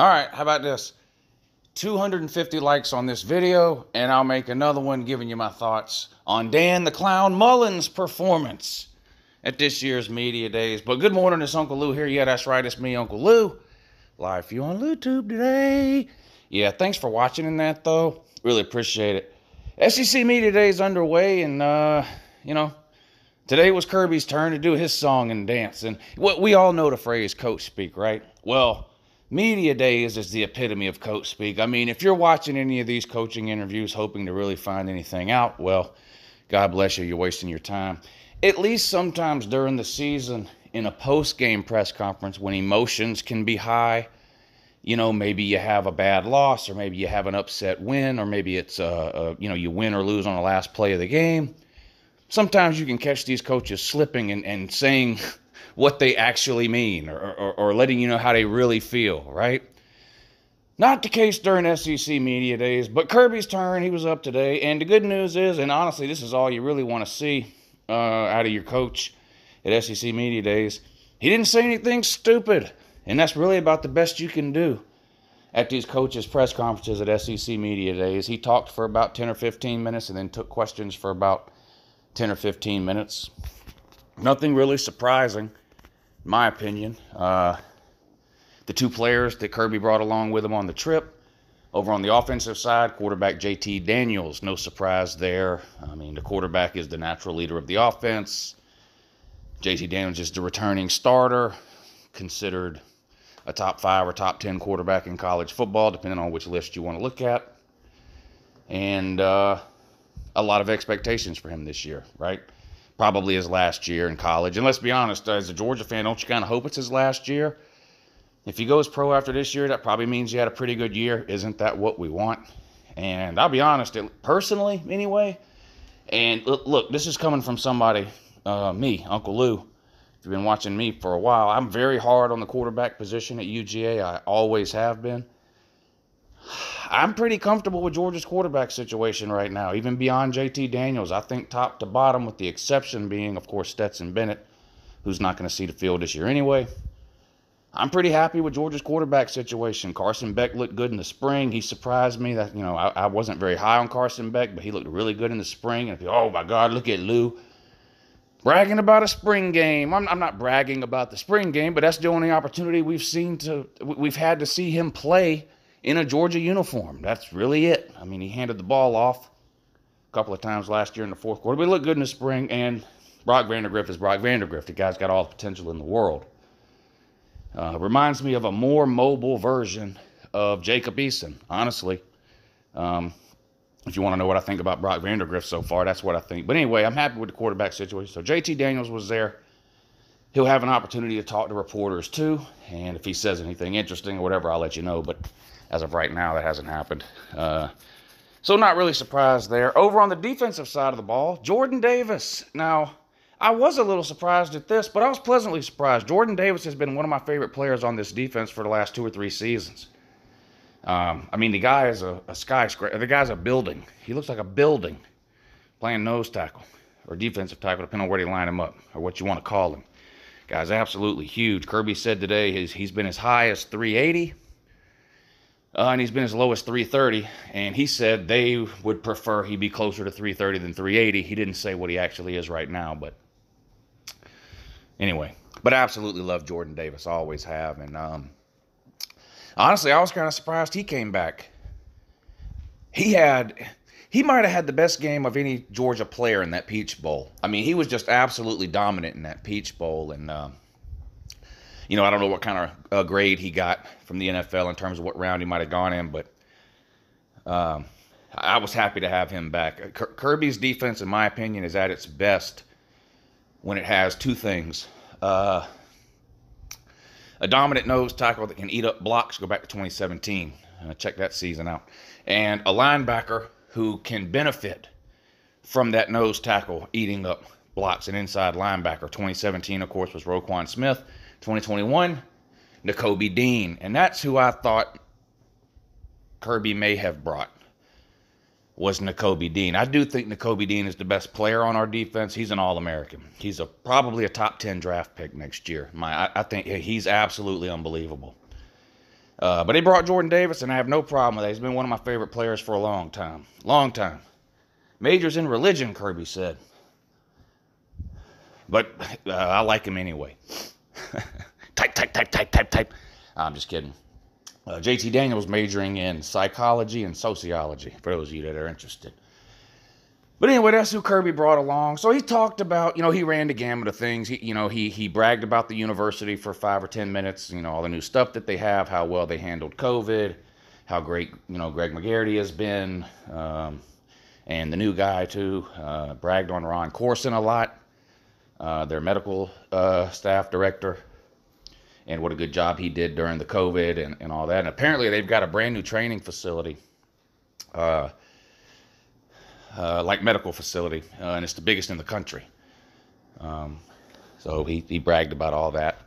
All right, how about this? 250 likes on this video, and I'll make another one giving you my thoughts on Dan the Clown Mullen's performance at this year's Media Days. But good morning, it's Uncle Lou here. Yeah, that's right, it's me, Uncle Lou. Live for you on YouTube today. Yeah, thanks for watching in that, though. Really appreciate it. SEC Media Day is underway, and, you know, today was Kirby's turn to do his song and dance. And what we all know the phrase coach speak, right? Well, Media Day is the epitome of coach speak. I mean, if you're watching any of these coaching interviews hoping to really find anything out, well, God bless you, you're wasting your time. At least sometimes during the season, in a post-game press conference when emotions can be high, you know, maybe you have a bad loss, or maybe you have an upset win, or maybe it's, you know, you win or lose on the last play of the game. Sometimes you can catch these coaches slipping and saying what they actually mean, or letting you know how they really feel, right? Not the case during SEC Media Days, but Kirby's turn, he was up today, and the good news is, and honestly, this is all you really want to see out of your coach at SEC Media Days, he didn't say anything stupid, and that's really about the best you can do at these coaches' press conferences at SEC Media Days. He talked for about 10 or 15 minutes and then took questions for about 10 or 15 minutes. Nothing really surprising, in my opinion. The two players that Kirby brought along with him on the trip, over on the offensive side, quarterback JT Daniels, no surprise there. I mean, the quarterback is the natural leader of the offense. JT Daniels is the returning starter, considered a top 5 or top 10 quarterback in college football, depending on which list you want to look at. And a lot of expectations for him this year, right? Probably his last year in college. And let's be honest, as a Georgia fan, don't you kind of hope it's his last year? If he goes pro after this year, that probably means he had a pretty good year. Isn't that what we want? And I'll be honest, personally, anyway. And look, this is coming from somebody, me, Uncle Lou. If you've been watching me for a while, I'm very hard on the quarterback position at UGA. I always have been. I'm pretty comfortable with Georgia's quarterback situation right now, even beyond JT Daniels. I think top to bottom, with the exception being, of course, Stetson Bennett, who's not going to see the field this year anyway. I'm pretty happy with Georgia's quarterback situation. Carson Beck looked good in the spring. He surprised me that, you know, I wasn't very high on Carson Beck, but he looked really good in the spring. And oh, my God, look at Lou bragging about a spring game. I'm not bragging about the spring game, but that's the only opportunity we've had to see him play in a Georgia uniform. That's really it. I mean, he handed the ball off a couple of times last year in the fourth quarter. But he looked good in the spring, and Brock Vandergriff is Brock Vandergriff. The guy's got all the potential in the world. Reminds me of a more mobile version of Jacob Eason, honestly. If you want to know what I think about Brock Vandergriff so far, that's what I think. But anyway, I'm happy with the quarterback situation. So JT Daniels was there. He'll have an opportunity to talk to reporters too. And if he says anything interesting or whatever, I'll let you know. But as of right now, that hasn't happened. So not really surprised there. Over on the defensive side of the ball, Jordan Davis. Now, I was a little surprised at this, but I was pleasantly surprised. Jordan Davis has been one of my favorite players on this defense for the last 2 or 3 seasons. I mean, the guy is a skyscraper. The guy's a building. He looks like a building playing nose tackle or defensive tackle, depending on where they line him up or what you want to call him. The guy's absolutely huge. Kirby said today he's been as high as 380. And he's been as low as 330, and he said they would prefer he be closer to 330 than 380. He didn't say what he actually is right now, but anyway. But I absolutely love Jordan Davis, I always have. And honestly, I was kind of surprised he came back. He might have had the best game of any Georgia player in that Peach Bowl. I mean, he was just absolutely dominant in that Peach Bowl, and you know, I don't know what kind of grade he got from the NFL in terms of what round he might have gone in, but I was happy to have him back. Kirby's defense, in my opinion, is at its best when it has two things. A dominant nose tackle that can eat up blocks, go back to 2017. Check that season out. And a linebacker who can benefit from that nose tackle eating up blocks, an inside linebacker. 2017, of course, was Roquan Smith. 2021, Nakobe Dean. And that's who I thought Kirby may have brought, was Nakobe Dean. I do think Nakobe Dean is the best player on our defense. He's an All-American. He's probably a top 10 draft pick next year. I think he's absolutely unbelievable. But they brought Jordan Davis, and I have no problem with that. He's been one of my favorite players for a long time. Long time. Majors in religion, Kirby said. But I like him anyway. type. I'm just kidding. JT Daniels majoring in psychology and sociology, for those of you that are interested. But anyway, that's who Kirby brought along. So he talked about, you know, he ran the gamut of things. He bragged about the university for 5 or 10 minutes, you know, all the new stuff that they have, how well they handled COVID, how great, you know, Greg McGarrity has been, and the new guy, too, bragged on Ron Corson a lot, their medical staff director, and what a good job he did during the COVID and all that. And apparently they've got a brand new training facility, like medical facility, and it's the biggest in the country. So he bragged about all that.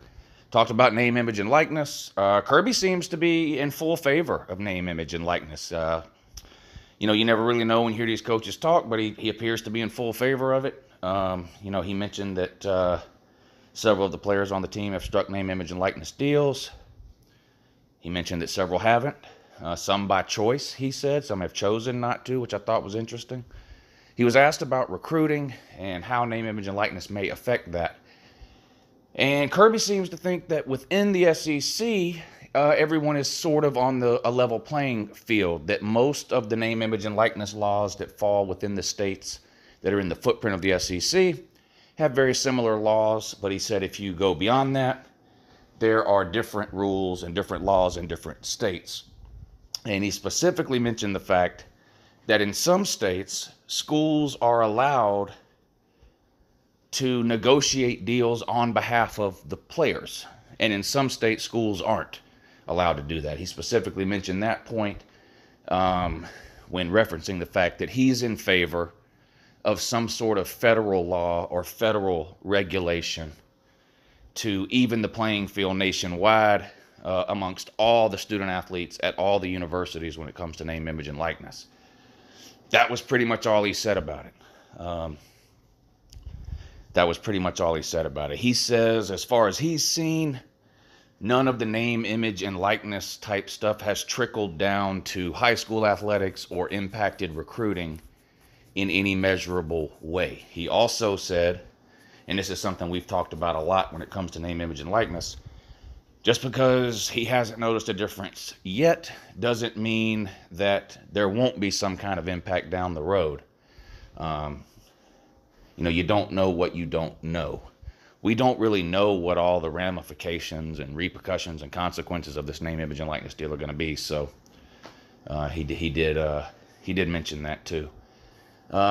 Talked about name, image, and likeness. Kirby seems to be in full favor of name, image, and likeness. You know, you never really know when you hear these coaches talk, but he appears to be in full favor of it. You know, he mentioned that several of the players on the team have struck name, image, and likeness deals. He mentioned that several haven't. Some by choice, he said. Some have chosen not to, which I thought was interesting. He was asked about recruiting and how name, image, and likeness may affect that. And Kirby seems to think that within the SEC, everyone is sort of on a level playing field, that most of the name, image, and likeness laws that fall within the states that are in the footprint of the SEC have very similar laws. But he said if you go beyond that, there are different rules and different laws in different states. And he specifically mentioned the fact that in some states, schools are allowed to negotiate deals on behalf of the players. And in some states, schools aren't allowed to do that. He specifically mentioned that point when referencing the fact that he's in favor of some sort of federal law or federal regulation to even the playing field nationwide, amongst all the student athletes at all the universities when it comes to name, image, and likeness. That was pretty much all he said about it. He says, as far as he's seen, none of the name, image, and likeness type stuff has trickled down to high school athletics or impacted recruiting in any measurable way. He also said, and this is something we've talked about a lot when it comes to name, image, and likeness, just because he hasn't noticed a difference yet doesn't mean that there won't be some kind of impact down the road. You know, you don't know what you don't know. We don't really know what all the ramifications and repercussions and consequences of this name, image, and likeness deal are going to be. So he did mention that too.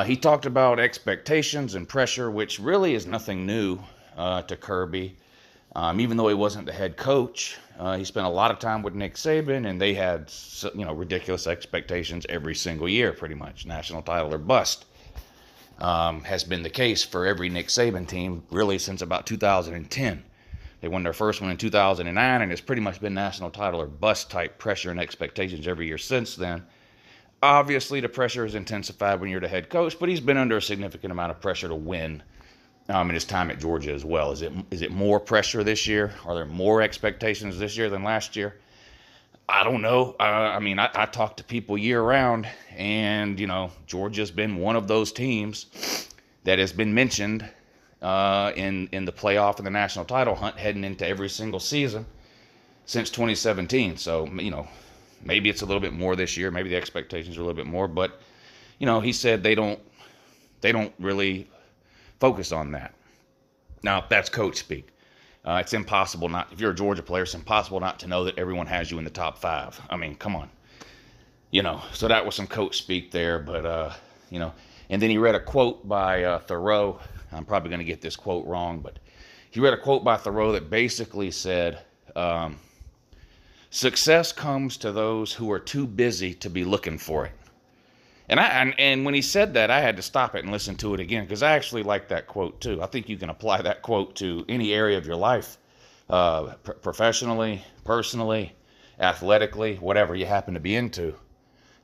He talked about expectations and pressure, which really is nothing new to Kirby. Even though he wasn't the head coach, he spent a lot of time with Nick Saban, and they had, you know, ridiculous expectations every single year, pretty much. National title or bust has been the case for every Nick Saban team, really, since about 2010. They won their first one in 2009, and it's pretty much been national title or bust type pressure and expectations every year since then. Obviously, the pressure is intensified when you're the head coach, but he's been under a significant amount of pressure to win. And his time at Georgia as well. Is it more pressure this year? Are there more expectations this year than last year? I don't know. I talk to people year-round, and, you know, Georgia's been one of those teams that has been mentioned in the playoff and the national title hunt heading into every single season since 2017. So, you know, maybe it's a little bit more this year. Maybe the expectations are a little bit more. But, you know, he said they don't really – focus on that. Now, that's coach speak. It's impossible not, if you're a Georgia player, it's impossible not to know that everyone has you in the top five. I mean, come on. You know, so that was some coach speak there, but, you know. And then he read a quote by Thoreau. I'm probably going to get this quote wrong, but he read a quote by Thoreau that basically said, success comes to those who are too busy to be looking for it. And when he said that, I had to stop it and listen to it again, because I actually like that quote too. I think you can apply that quote to any area of your life, professionally, personally, athletically, whatever you happen to be into.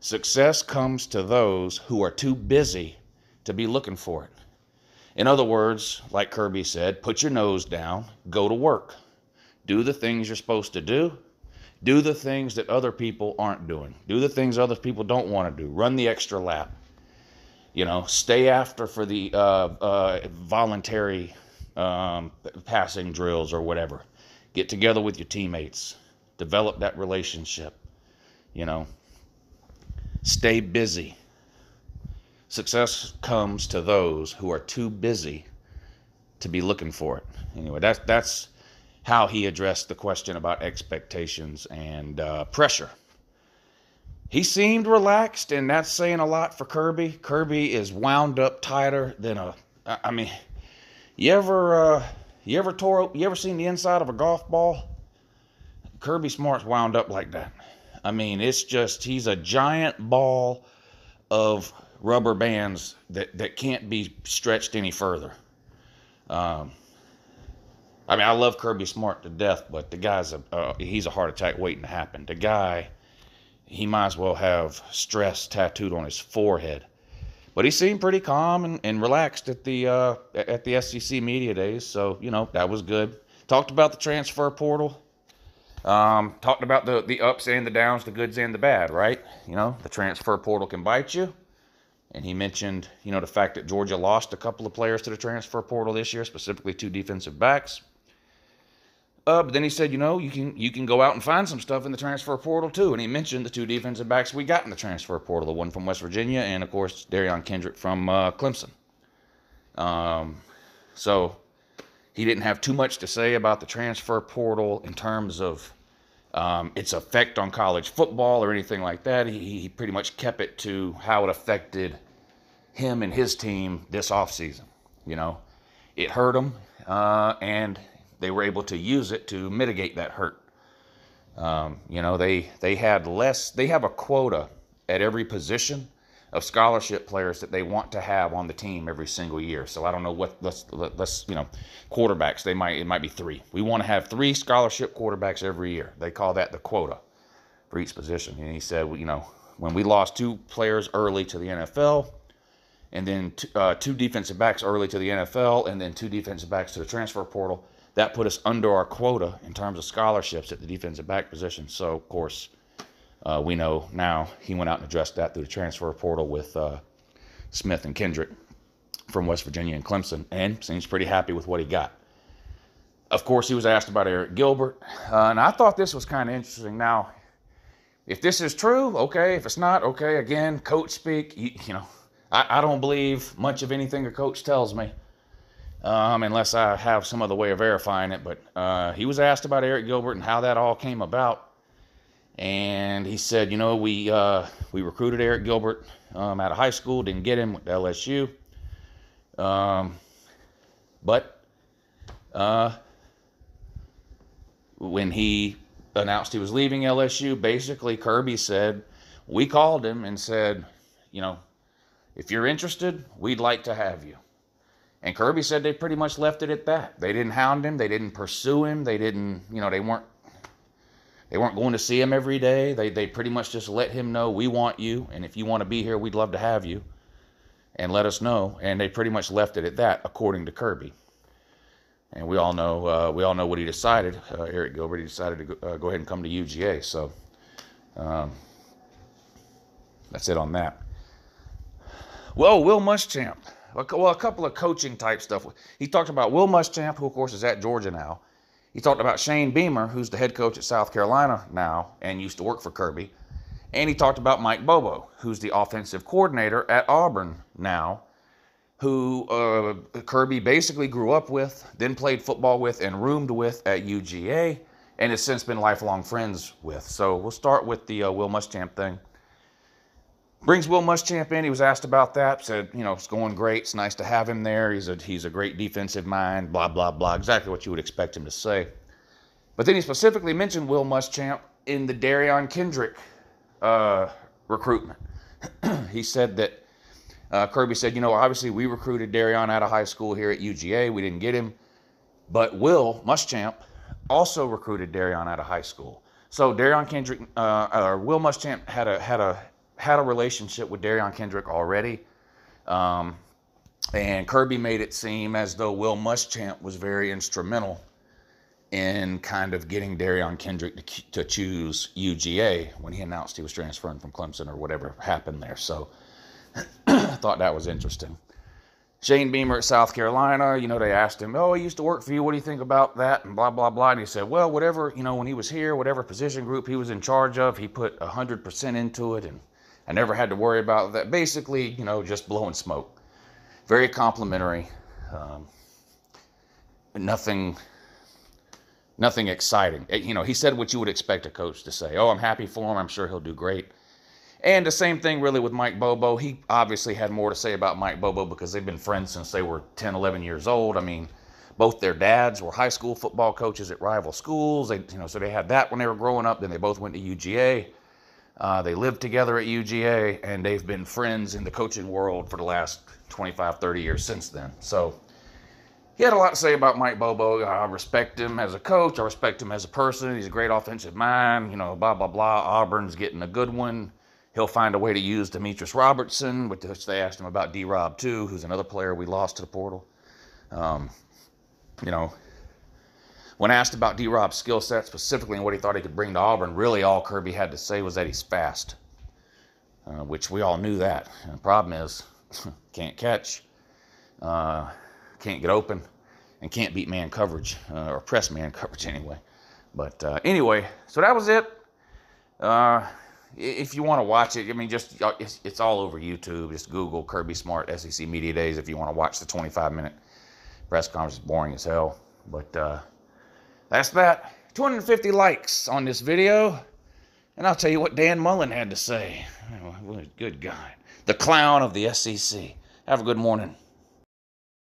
Success comes to those who are too busy to be looking for it. In other words, like Kirby said, put your nose down, go to work, do the things you're supposed to do, Do the things that other people aren't doing. Do the things other people don't want to do. Run the extra lap. You know, stay after for the voluntary passing drills or whatever. Get together with your teammates. Develop that relationship. You know, stay busy. Success comes to those who are too busy to be looking for it. Anyway, that's how he addressed the question about expectations and pressure. He seemed relaxed, and that's saying a lot for Kirby. Kirby is wound up tighter than a. I mean, you ever seen the inside of a golf ball? Kirby Smart's wound up like that. I mean, it's just, he's a giant ball of rubber bands that can't be stretched any further. I mean, I love Kirby Smart to death, but the guy's he's a heart attack waiting to happen. The guy, he might as well have stress tattooed on his forehead. But he seemed pretty calm and relaxed at the SEC media days, so, you know, that was good. Talked about the transfer portal. Talked about the ups and the downs, the goods and the bad, right? You know, the transfer portal can bite you. And he mentioned, you know, the fact that Georgia lost a couple of players to the transfer portal this year, specifically two defensive backs. But then he said, you know, you can go out and find some stuff in the transfer portal too. And he mentioned the two defensive backs we got in the transfer portal, the one from West Virginia and, of course, Darion Kendrick from Clemson. So he didn't have too much to say about the transfer portal in terms of its effect on college football or anything like that. He pretty much kept it to how it affected him and his team this offseason. You know, it hurt them, and they were able to use it to mitigate that hurt. You know, they have a quota at every position of scholarship players that they want to have on the team every single year. So I don't know what, let's you know, quarterbacks, it might be three. We want to have three scholarship quarterbacks every year. They call that the quota for each position. And he said, you know, when we lost two players early to the NFL, and then two defensive backs early to the NFL, and then two defensive backs to the transfer portal, that put us under our quota in terms of scholarships at the defensive back position. So, of course, we know now he went out and addressed that through the transfer portal with Smith and Kendrick from West Virginia and Clemson, and seems pretty happy with what he got. Of course, he was asked about Eric Gilbert, and I thought this was kind of interesting. Now, if this is true, okay. If it's not, okay. Again, coach speak. You know, I don't believe much of anything a coach tells me unless I have some other way of verifying it. But he was asked about Eric Gilbert and how that all came about. And he said, you know, we recruited Eric Gilbert out of high school, didn't get him, with LSU. But when he announced he was leaving LSU, basically Kirby said, we called him and said, you know, if you're interested, we'd like to have you. And Kirby said they pretty much left it at that. They didn't hound him. They didn't pursue him. They didn't, you know, they weren't going to see him every day. They pretty much just let him know, we want you, and if you want to be here, we'd love to have you, and let us know. And they pretty much left it at that, according to Kirby. And we all know what he decided. Eric Gilbert, he decided to go ahead and come to UGA. So that's it on that. Well, Will Muschamp. Well, a couple of coaching type stuff. He talked about Will Muschamp, who of course is at Georgia now. He talked about Shane Beamer, who's the head coach at South Carolina now and used to work for Kirby. And he talked about Mike Bobo, who's the offensive coordinator at Auburn now, who Kirby basically grew up with, then played football with and roomed with at UGA, and has since been lifelong friends with. So we'll start with the Will Muschamp thing. Brings Will Muschamp in. He was asked about that. Said, you know, it's going great. It's nice to have him there. He's a great defensive mind, blah, blah, blah. Exactly what you would expect him to say. But then he specifically mentioned Will Muschamp in the Darion Kendrick recruitment. He said that Kirby said, you know, obviously we recruited Darion out of high school here at UGA. We didn't get him. But Will Muschamp also recruited Darion out of high school. So Darion Kendrick, Will Muschamp had a relationship with Darion Kendrick already. And Kirby made it seem as though Will Muschamp was very instrumental in kind of getting Darion Kendrick to choose UGA when he announced he was transferring from Clemson or whatever happened there. So I thought that was interesting. Shane Beamer at South Carolina, you know, they asked him, oh, he used to work for you. What do you think about that? And blah, blah, blah. And he said, well, whatever, you know, when he was here, whatever position group he was in charge of, he put 100% into it. And I never had to worry about that. Basically, you know, just blowing smoke. Very complimentary. Nothing exciting. You know, he said what you would expect a coach to say. Oh, I'm happy for him. I'm sure he'll do great. And the same thing really with Mike Bobo. He obviously had more to say about Mike Bobo because they've been friends since they were 10, 11 years old. I mean, both their dads were high school football coaches at rival schools. They, you know, so they had that when they were growing up. Then they both went to UGA. They lived together at UGA, and they've been friends in the coaching world for the last 25, 30 years since then. So he had a lot to say about Mike Bobo. I respect him as a coach. I respect him as a person. He's a great offensive mind, you know, blah, blah, blah. Auburn's getting a good one. He'll find a way to use Demetrius Robertson, which they asked him about D-Rob, too, who's another player we lost to the portal. You know, when asked about D-Rob's skill set specifically and what he thought he could bring to Auburn, really all Kirby had to say was that he's fast, which we all knew that. And the problem is can't catch, can't get open, and can't beat man coverage, or press man coverage anyway. But anyway, so that was it. If you want to watch it, I mean, just it's all over YouTube. Just Google Kirby Smart SEC Media Days if you want to watch the 25-minute press conference. It's boring as hell. But that's that. 250 likes on this video. And I'll tell you what Dan Mullen had to say. What a good guy. The clown of the SEC. Have a good morning.